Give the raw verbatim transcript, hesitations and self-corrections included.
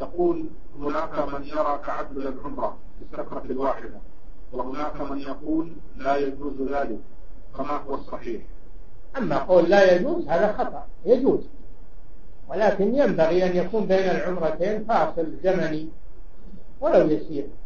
يقول هناك من يرى كعدم العمرة بالسكرة الواحدة، وهناك من يقول لا يجوز ذلك كما هو الصحيح. أما قول لا يجوز هذا خطأ، يجوز، ولكن ينبغي أن يكون بين العمرتين فاصل زمني ولو يسير.